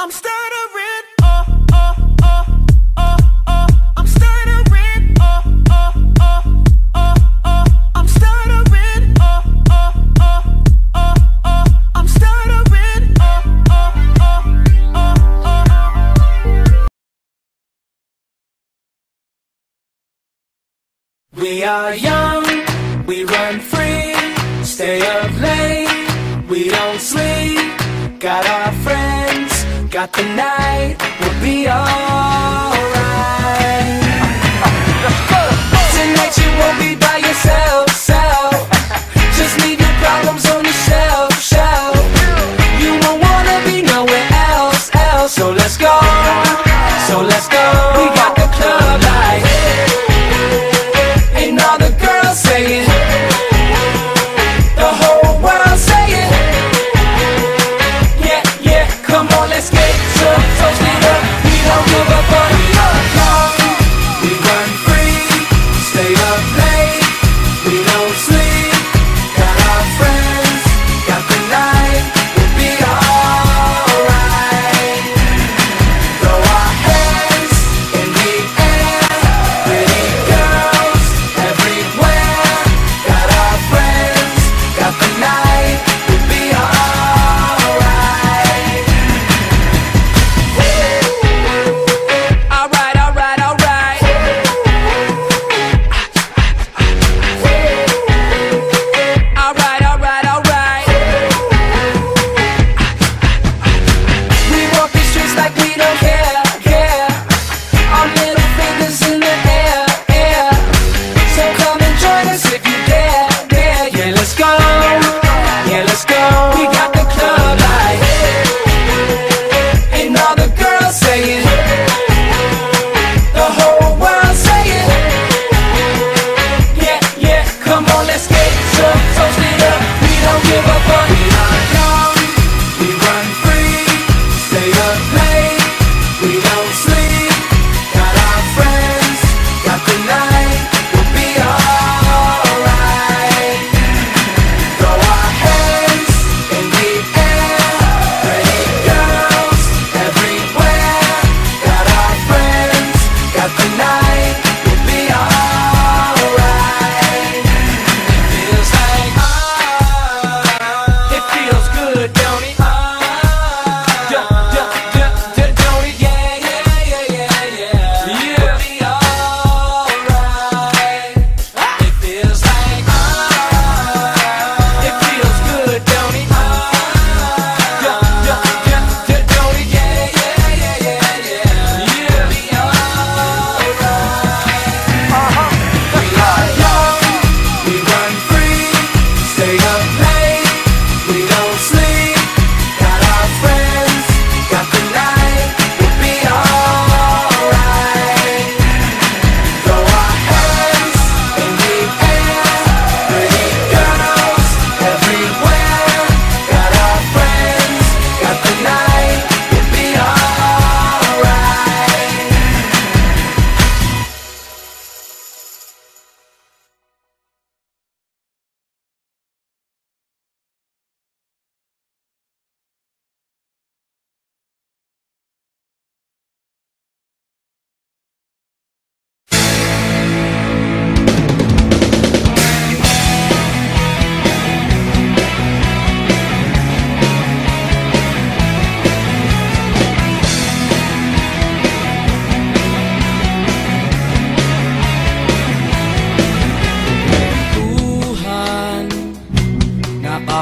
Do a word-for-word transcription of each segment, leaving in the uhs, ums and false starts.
I'm stuttering, oh, oh, oh, oh, oh, I'm stuttering, oh, oh, oh, oh, oh, I'm stuttering, oh, oh, oh, oh, oh, I'm stuttering, oh, oh, oh, oh, oh. We are young, we run free, stay up late, we don't sleep, got our friends. Got the night, we'll be alright. Tonight you won't be by yourself, self. Just leave your problems on the shelf, shelf. You won't wanna be nowhere else, else. So let's go, so let's go. We got the club light, and all the girls say it.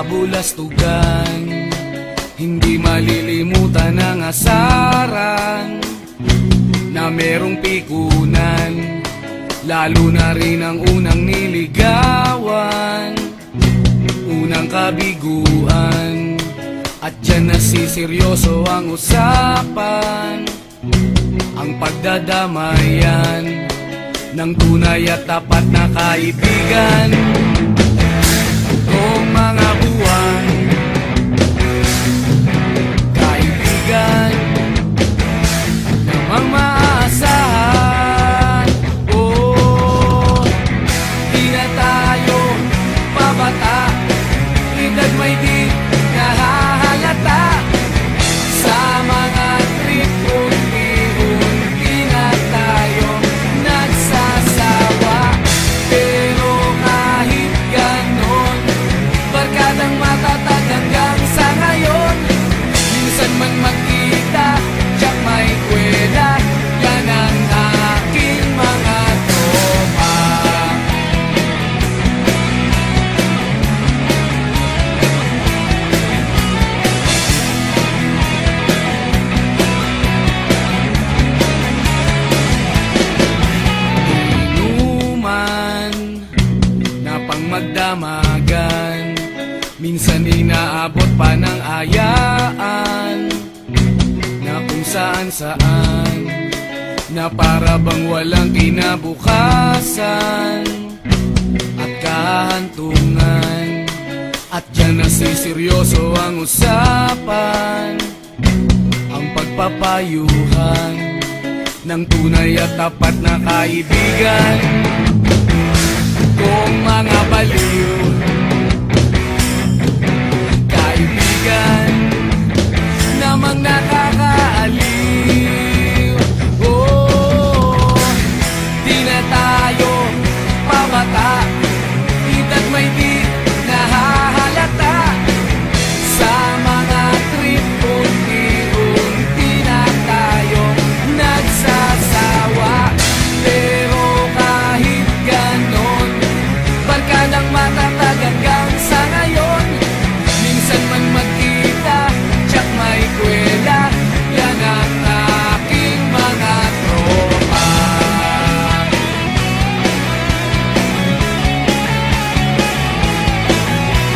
Bulastugan, hindi malilimutan ang asaran na merong pikunan, lalo na rin ang unang niligawan, unang kabiguan, at dyan na siseryoso ang usapan, ang pagdadamayan ng tunay at tapat na kaibigan. Totoong mga buwan, kaibigan namang maaasahan. Oh, di na tayo pabata, edad may di nahahalata sa mga hanggang saan, na para bang walang kinabukasan at kahantungan. At yan na seryoso ang usapan, ang pagpapayuhan ng tunay at tapat na kaibigan. Kung mga baliw, kaibigan namang nakakaaliw. Itat may di nahahalata sa mga trip, unti-unti na tayo nagsasawa.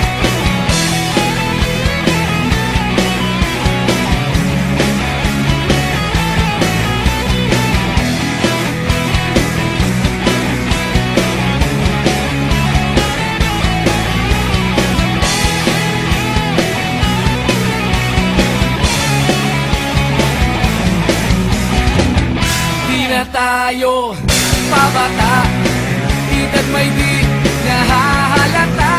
Pero kahit ganon, barkadang matatag hanggang sa ngayon. Minsan man magkita, tsak may kwela, yan ang aking mga tropa. Tayo pabata, itat may di nahahalata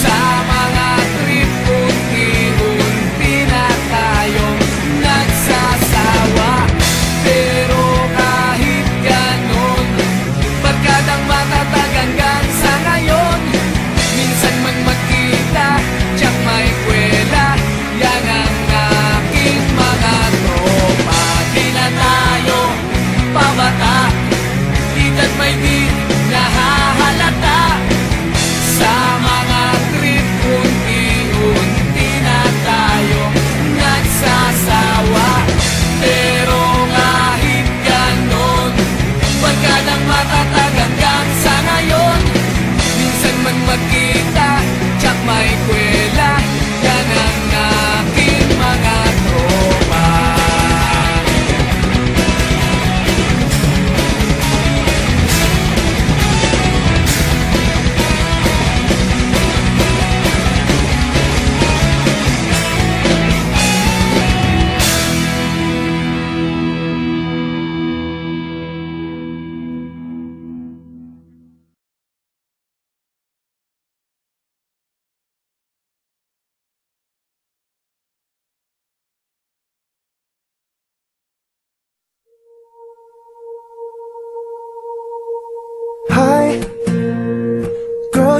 sa mga trip, unti-unti na tayong nagsasawa. Pero kahit ganon, barkadang matatag hanggang sa ngayon. Minsan man magkita, tsak may kwela, yan ang aking mga tropa. Di na tayo pabata, itat may di nahahalata sa mga trip, unti-unti na tayo nagsasawa. Pero kahit ganon, barkadang matatag hanggang sa ngayon. Minsan man magkita, tsak may kwela, yan ang aking mga tropa.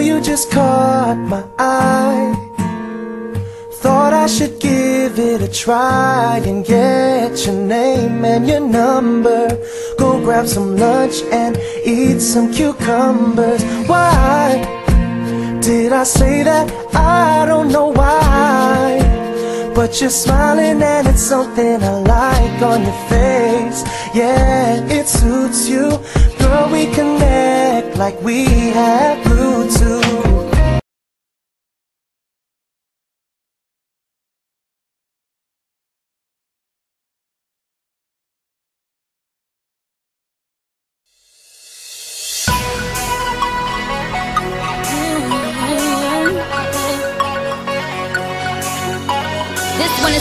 You just caught my eye, thought I should give it a try and get your name and your number. Go grab some lunch and eat some cucumbers. Why did I say that? I don't know why, but you're smiling and it's something I like on your face. Yeah, it suits you. Girl, we connect like we have Bluetooth.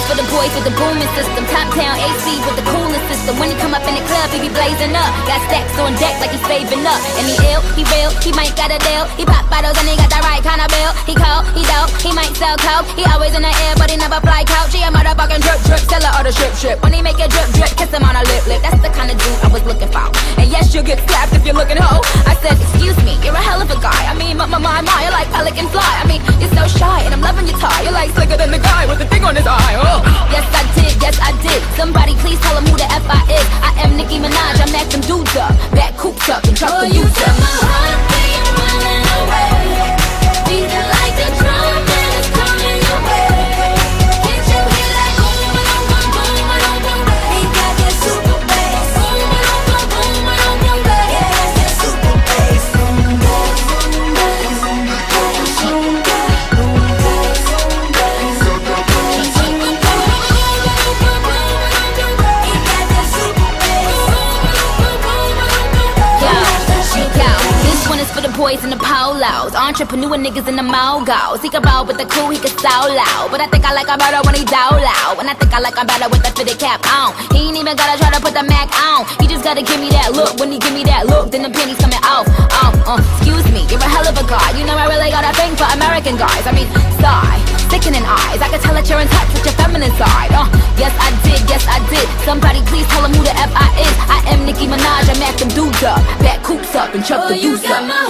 For the boys with the booming system, top town A C with the coolest system. When he come up in the club, he be blazing up. Got stacks on deck like he's saving up. And he ill, he real, he might got a deal. He pop bottles and he got the right kind of bill. He cold, he dope, he might sell coke. He always in the air, but he never fly couch. He a motherfucking drip drip, tell her all the strip strip. When he make a drip drip, kiss him on a lip lip. That's the kind of dude I was looking for. And yes, you'll get slapped if you're looking ho. I said, excuse me, you're a hell of a guy. I mean, my my my, my you're like pelican fly. I mean, you're so shy and I'm loving your tie. You're like slicker than the guy with the thing on his eye. Oh. Yes, I did, yes, I did. Somebody please tell him who the F I is. I am Nicki Minaj, I'm acting dudes up. Back cooped up and drop oh, the you took my heart, then you're running away. Beating like the drum and it's coming away. Can't you hear that boom, boom, boom, boom, boom, boom? He got that super bass. Boom, boom, boom, boom, boom, boom, boom. He got that super bass. Boom, boom, boom, boom, boom, boom, boom. He got that super bass. boys in the polos, entrepreneur niggas in the mogos. He can ball with the crew, he can solo loud. But I think I like him better when he's out loud. And I think I like him better with the fitted cap on. He ain't even gotta try to put the Mac on. He just gotta give me that look. When he give me that look, then the pennies coming off. Um, uh, excuse me, you're a hell of a guy. You know I really got a thing for American guys. I mean, sigh, sickening eyes. I can tell that you're in touch with your feminine side. Uh, yes I did, yes I did. Somebody please tell him who the F I is. I am Nicki Minaj, I'm at them dudes up. Back coops up and chuck the deuce up.